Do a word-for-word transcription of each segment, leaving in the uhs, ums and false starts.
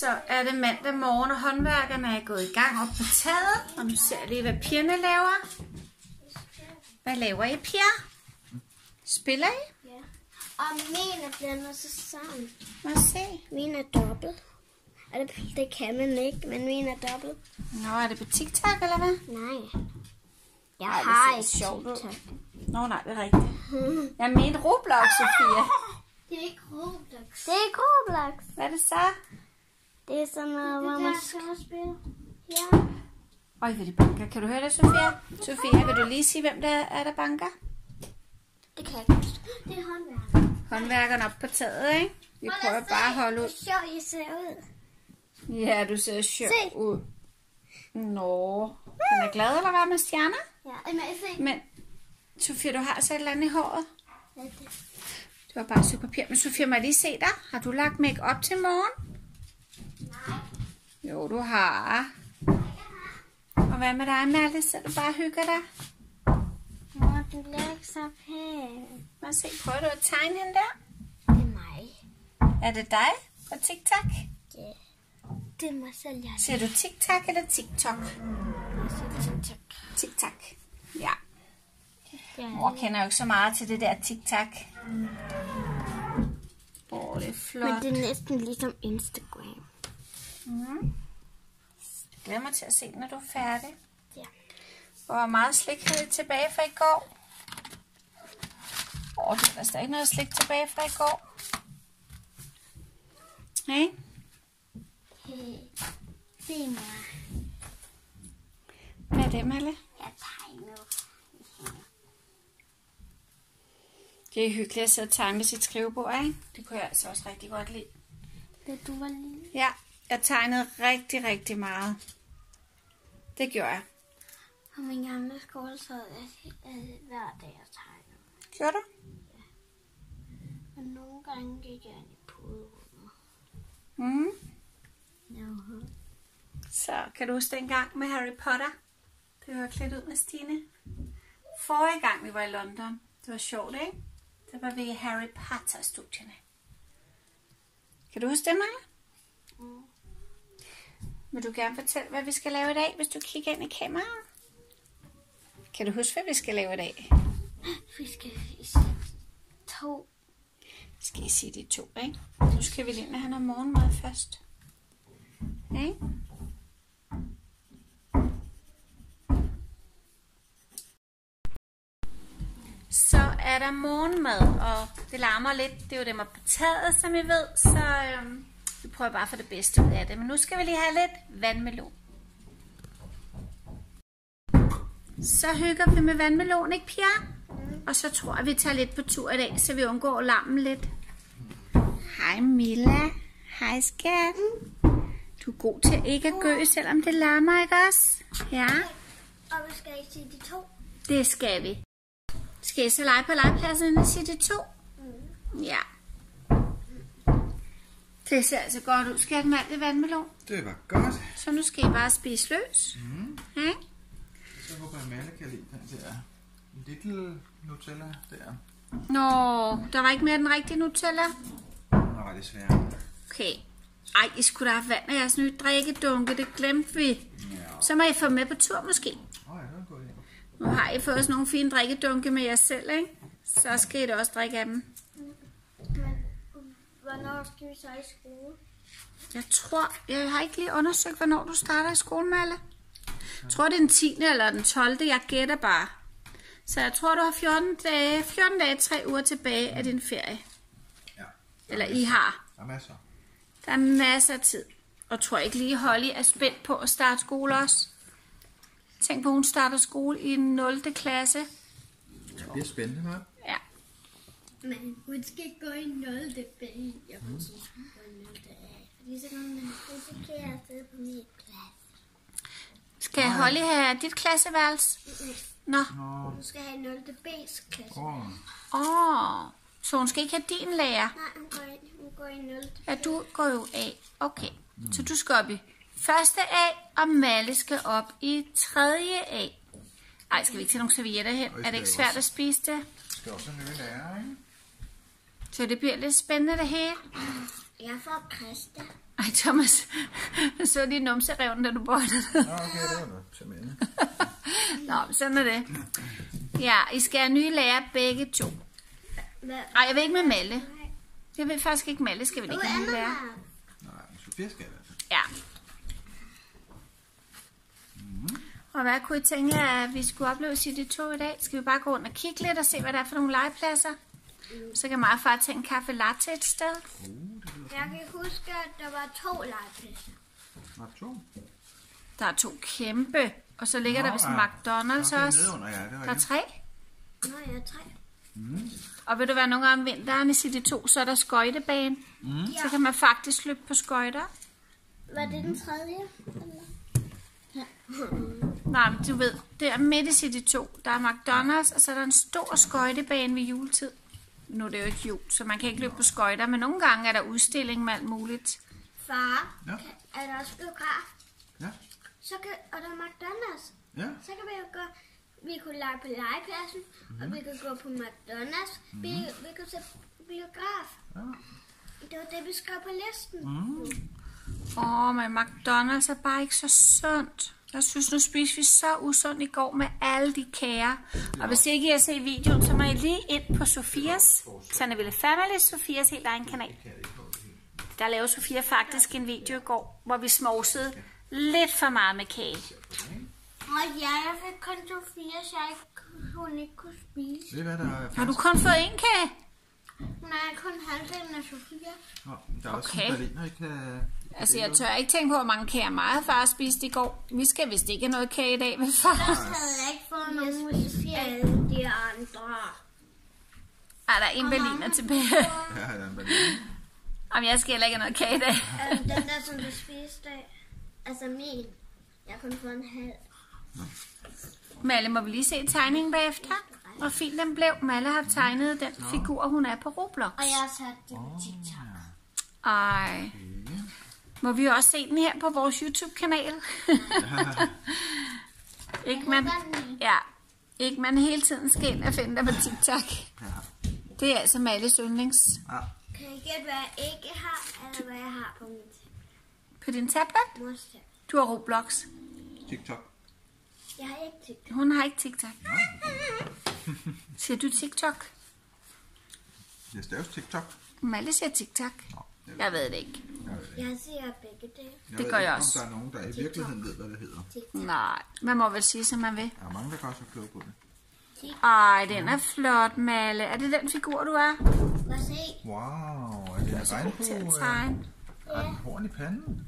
Så er det mandag morgen, og håndværkerne er gået i gang op på taget. Og nu ser jeg lige, hvad pigerne laver. Hvad laver I, piger? Spiller I? Ja. Og mine blander sig sammen. Må jeg se? Mine er dobbelt. Og det, det kan man ikke, men mine er dobbelt. Nå, er det på TikTok, eller hvad? Nej. Jeg Ej, har ikke TikTok. Nå, nej, det er rigtigt. Hmm. Jeg mente Roblox, Sofia. Det er ikke Roblox. Det er ikke Roblox. Hvad er det så? Det er sådan noget, hvor man skal spille. Ja. Øj, hvad det banker. Kan du høre det, Sofia? Sofia, vil du lige sige, hvem der er, der banker? Det kan jeg ikke huske. Det er håndværkerne. Håndværkerne op på taget, ikke? Vi prøver bare at holde ud. Se, hvor sjov I ser ud. Ja, du ser sjov se. ud. Nå. Den er glad, eller hvad, med stjerner? Ja. Men, Sofia, du har så et eller andet i håret. Ja, det. Det var bare søgt papir. Men Sofia, må jeg lige se dig? Har du lagt make op til morgen? Nej. Jo, du har. Og hvad med dig, Malle? Så du bare hygger dig? Nå, du er ikke så pæn. Må se, prøver du at tegne hende der? Det er mig. Er det dig på TikTok? Ja, yeah. Det er mig selv, jeg har. Ser du TikTok eller TikTok? Jeg ser TikTok. TikTok, ja. Yeah. Mor kender jo ikke så meget til det der TikTok. Åh, oh, det er flot. Men det er næsten ligesom Instagram. Mm. Jeg glæder mig til at se, når du er færdig. Ja. Hvor meget slik havde I tilbage fra i går? Åh, oh, der er stadig noget slik tilbage fra i går. Hey? Hey. Det er mig. Hvad er det, Malle? Jeg tegner. Det er hyggeligt at sidde og tegne ved sit skrivebord, ikke? Det kunne jeg altså også rigtig godt lide. Det du var lille? Ja, jeg tegnede rigtig, rigtig meget. Det gjorde jeg. På min gamle skole, så hver dag jeg tegnede. Gjorde du? Ja. Men nogle gange gik jeg ind i puderummet. Mhm. Ja. Så kan du huske den gang med Harry Potter? Det var klædt ud med Stine. Forrige gang vi var i London. Det var sjovt, ikke? Der var vi i Harry Potter-studierne. Kan du huske det, Malle? Mm. Vil du gerne fortælle, hvad vi skal lave i dag, hvis du kigger ind i kameraet? Kan du huske, hvad vi skal lave i dag? Vi skal i City to. Vi skal i City to, ikke? Nu skal vi lige ind og have noget morgenmad først. Ikke? Okay. Så er der morgenmad, og det larmer lidt. Det er jo dem op på taget, som I ved, så øhm, vi prøver bare for det bedste ud af det. Men nu skal vi lige have lidt vandmelon. Så hygger vi med vandmelon, ikke Pia? Mm. Og så tror jeg, vi tager lidt på tur i dag, så vi undgår larmen lidt. Hej Milla. Hej skatten. Du er god til ikke at gø, selvom det larmer, ikke også? Ja. Og vi skal i City to. Det skal vi. Skal I så lege på legepladsen i City to? Mm. Ja. Det ser altså godt ud. Skal jeg have med alt det vandmelon? Det var godt. Så nu skal I bare spise løs. Mm. Ja. Så håber jeg, Malle kan lide den der lille Nutella der. Nå, der var ikke mere den rigtige Nutella? Nej, desværre. Okay. Ej, I skulle da have vand af jeres nye drikkedunke. Det glemte vi. Ja. Så må I få med på tur måske. Åh, oh, ja, det var godt. Nu har I fået sådan nogle fine drikkedunke med jer selv, ikke? Så skal I da også drikke af dem. Men hvornår skal vi så i skole? Jeg tror, jeg har ikke lige undersøgt, hvornår du starter i skole, Malle. Jeg tror, det er den tiende eller den tolvte Jeg gætter bare. Så jeg tror, du har fjorten dage, fjorten dage, tre uger tilbage af din ferie. Ja. Eller I har. Der er masser. Der er masser af tid. Og tror ikke lige, Holly er spændt på at starte skole også? Tænk på, hun starter skole i nul klasse. Ja, det er spændende, hva'? Ja. Men hun skal ikke gå i nul B. Jeg vil sige, hun skal gå i nul B. Fordi så kan hun risikere at sidde på min klasse. Skal jeg holde her dit klasseværelse? Nå. Hun skal have nul B's klasse. Åh. Oh. Så hun skal ikke have din lærer? Nej, hun går i, hun går i nul B. Ja, du går jo A. Okay. Mm. Så du skal op i første A, og Malle skal op i tredje A. Ej, skal vi ikke tage nogle servietter her? Er det ikke svært at spise det? Det skal også have nye lærer, ikke? Så det bliver lidt spændende det her. Jeg får pasta. Ej, Thomas, jeg så lige numserevnen, da du bor der. Nå, okay, det var nok, simpelthen. Nå, sådan er det. Ja, I skal have nye lærer begge to. Ej, jeg vil ikke med Malle. Jeg vil faktisk ikke Malle, skal vi ikke have nye lærer? Nej, Sofia skal i hvert fald. Ja. Og hvad kunne I tænke, at vi skulle opleve City to i dag? Skal vi bare gå rundt og kigge lidt og se, hvad der er for nogle legepladser? Så kan mig og far tage en kaffe latte et sted. Jeg kan huske, at der var to legepladser. Der er to? Der er to kæmpe. Og så ligger Nå, der vist en McDonald's der også. Nedenunder, ja, der er tre? Nå, ja, tre. Mm. Og vil du være nogle gange om vinteren i City to, så er der skøjtebane. Mm. Så kan man faktisk løbe på skøjter. Var det den tredje? Eller? Ja. Nej, men du ved, det er midt i City to. Der er McDonald's, og så er der en stor skøjtebane ved juletid. Nu er det jo ikke jul, så man kan ikke løbe på skøjter, men nogle gange er der udstilling med alt muligt. Far, ja. Kan, er der også biograf? Ja. Så kan, og der er McDonald's. Ja. Så kan vi jo gå, vi kunne lege på legepladsen, mm. og vi kan gå på McDonald's. Mm. Vi, vi kunne se biograf. Ja. Det var det, vi skrev på listen. Åh, mm. oh, men McDonald's er bare ikke så sundt. Jeg synes, nu spiser vi så usundt i går med alle de kager. Ja. Og hvis ikke I har set videoen, så må I lige ind på Sofias, SanneVilleFamily, Sofias helt egen kanal. Der lavede Sofia faktisk en video i går, hvor vi småsede lidt for meget med kage. Og ja, jeg fik kun Sofia, så jeg ikke, hun ikke kunne spise. Det er, der er har du kun fået en kage? Nej, kun halvdelen af Sofia. Der er også okay. Baliner, I kan... Altså, jeg tør ikke tænke på, hvor mange kager meget far spiste i går. Vi skal vist ikke have noget kage i dag, vel far? Jeg havde ikke fået nogen af alle de andre. Ej, der er en berliner tilbage. Ja, der er en berliner. Jamen, jeg skal heller ikke have noget kage i dag. Den der, som du spiste, altså min. Jeg har kun fået en halv. Malle, må vi lige se tegningen bagefter? Hvor fint den blev. Malle har tegnet den figur, hun er på Roblox. Og jeg har sat det på TikTok. Ej. Må vi også se den her på vores YouTube-kanal? Ikke, man, ja, ikke man hele tiden skal ind og finde dig på TikTok. Det er altså Malles yndlings. Kan I gætte, hvad jeg ikke har, eller hvad jeg har på min tablet? På din tablet? Du har Roblox. TikTok. Jeg har ikke TikTok. Hun har ikke TikTok. Siger du TikTok? Jeg står også TikTok. Malle siger TikTok. Jeg ved det ikke. Jeg siger begge dele. Det gør jeg også. Jeg ved ikke, om der er nogen, der i virkeligheden ved, hvad det hedder. Nej, man må vel sige, som man vil. Der er mange, der kan også være kloge på det. Ej, den er flot, Malle. Er det den figur, du er? Lad os se. Wow, er det en regnbue? Har den horn i panden?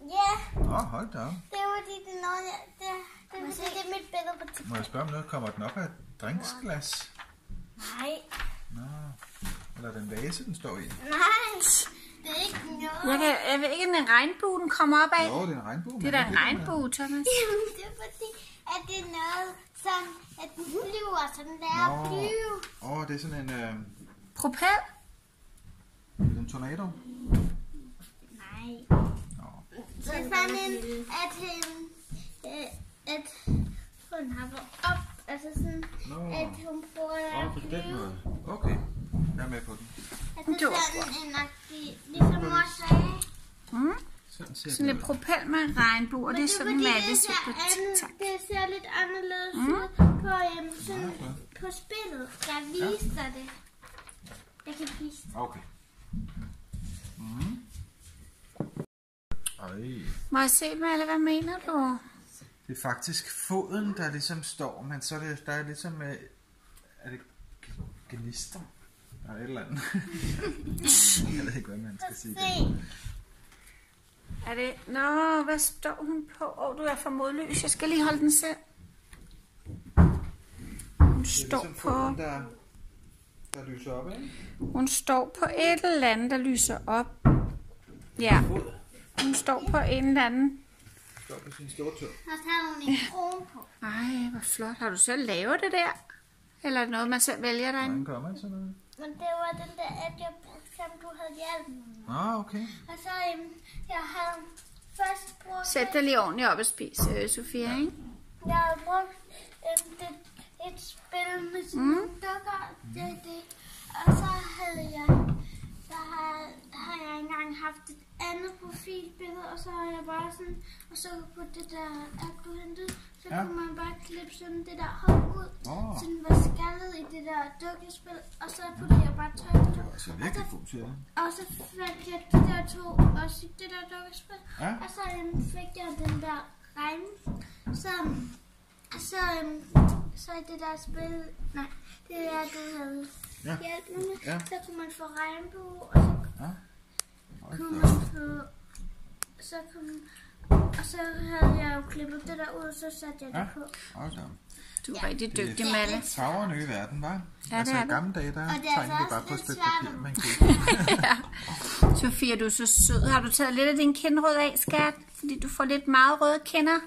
Ja. Åh, hold da op. Det er fordi, det er noget, det er mit billede på TikTok. Må jeg spørge om noget? Kommer den op af et drinksglas? Nej. Nå, eller den vase, den står i? Nej. Det er ikke noget. Jeg, kan, jeg ved ikke, om den regnbue, den kommer op af. Jo, det er en regnbue. Det er da en regnbue, Thomas. Jamen, det er fordi, at det er noget, som at den flyver, som den er at flyve. Åh, oh, det er sådan en... Øh... Propel? En tornado? Nej. Oh. Det er sådan en, at hun at hun hopper op, altså sådan, no. at hun prøver at oh, flyve. Okay, jeg er med på den. Altså sådan en agtig, ligesom mor sagde. Mm. Sådan, sådan lidt propel med en regnbue, og det er sådan Malle ser på TikTok. Det ser lidt anderledes mm. ud på, um, sådan, okay. på spillet. Jeg viser ja. det. Jeg kan vise det. Okay. Mm. Ej. Må jeg se, Malle, hvad mener du? Det er faktisk foden, der ligesom står, men så er det, der er ligesom... Er det gnister? Der er et eller andet. Jeg ved ikke, hvad man skal sige. Er det... Nå, hvad står hun på? Åh, oh, du er for modløs. Jeg skal lige holde den selv. Hun står ligesom på... Foden, der, der lyser op, ikke? Hun står på et eller andet, der lyser op. Ja. Hun står på en eller anden. Hun står på sin store tør. Og så har hun en krone på. Ej, hvor flot. Har du selv lavet det der? Eller noget, man selv vælger derinde? Hvordan gør man sådan noget? Men det var den der, at jeg, som du havde hjælp. Ah, okay. Og så um, jeg havde først brugt... Sæt dig lige ordentligt op og spis, øh, Sofia, ja. ikke? Jeg havde brugt um, det, et spil med sådan mm. dukker. Det, det. Og så havde jeg... Så havde, havde jeg engang bare sådan, og så på det der app, du hentede, så ja. kunne man bare klippe sådan det der hår ud, oh. så den var skaldet i det der dukkespil, og så puttede jeg bare tøj på. Og så fandt jeg de der to, også i det der dukkespil, ja. og så um, fik jeg den der regn, så, så, um, så i det der spil, nej, det der, du havde ja. hjælp med, ja. så kunne man få regnbue, og så ja. kunne man få... Så kom, og så havde jeg jo klippet det der ud, og så satte jeg det ja. på. Okay. Du er ja. rigtig dygtig, Malle. Det er farverne i verden, hva'? Ja, altså i gamle dage, der tegnede vi bare på et stykke papir, man kunne. Sofia, du er så sød. Har du taget lidt af din kindrød af, skat? Fordi du får lidt meget røde kinder.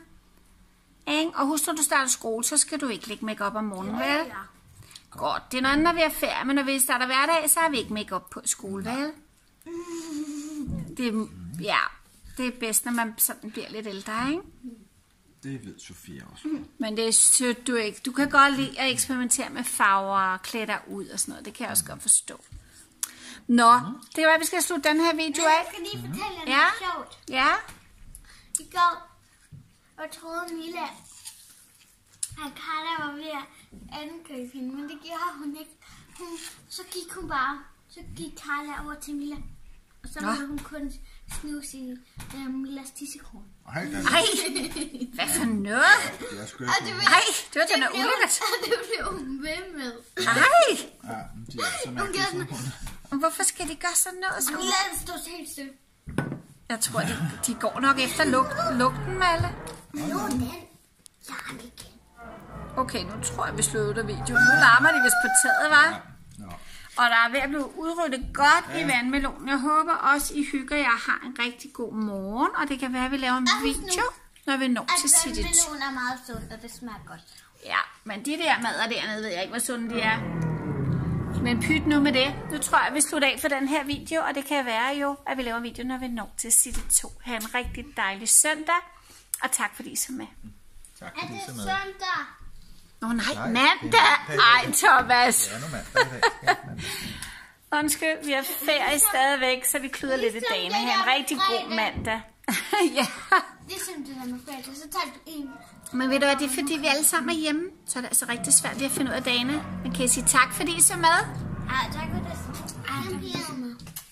Eng? Og husk, når du starter skole, så skal du ikke lægge makeup om morgenen, ja, vel? Ja. Godt. Det er noget andet, når vi er ferie, men når vi starter hverdag, så har vi ikke makeup på skole, vel? Det, ja... Det er bedst, når man sådan bliver lidt ældre, ikke? Det ved Sofia også. Mm. Men det er sødt, du ikke. Du kan godt lide at eksperimentere med farver og klæde dig ud og sådan noget. Det kan jeg også godt forstå. Nå, mm. det er bare, vi skal slutte den her video af. Jeg skal lige fortælle mm. noget ja. sjovt. Ja? I går, og troede Mila, at Carla var ved at angribe hende, men det gjorde hun ikke. Hun, så gik hun bare, så gik Carla over til Mila, og så var hun kun... snus i øhm, elastiksekron. Ej, der... Ej, hvad for noget? Ej, det var den er ulækkert. Og det blev hun ved med. Ej! Ja, de er så mærkelige. Hvorfor skal de gøre sådan noget? Hun lader den stå helt støt. Jeg tror, de, de går nok efter lugten, lugten Malle. Nu er den larm igen. Okay, nu tror jeg, vi slutter videoen. Nu larmer de vist på taget, hva'? Ja. Og der er ved at blive udryddet godt ja. i vandmelonen. Jeg håber også, I hygger jer har en rigtig god morgen. Og det kan være, at vi laver en video, når vi når til City to. Altså, vandmelonen er meget sund, og det smager godt. Ja, men de der mader dernede, ved jeg ikke, hvor sunde de er. Men pyt nu med det. Nu tror jeg, at vi slutter af for den her video. Og det kan være jo, at vi laver en video, når vi når til City to. Ha' en rigtig dejlig søndag. Og tak fordi I så med. Tak fordi I så med. Er det søndag? Nå oh, nej, mandag! Ej, Thomas! Ja, nu mandag. Undskyld, vi har ferie stadigvæk, så vi kluder lidt i dagene her. En rigtig god mandag. Ja. Det er simpelthen med fredag, så tager du en. Men ved du hvad, det er fordi vi alle sammen er hjemme, så er det altså rigtig svært lige at finde ud af dagene. Men kan I sige tak fordi I så med? Ja, tak for det.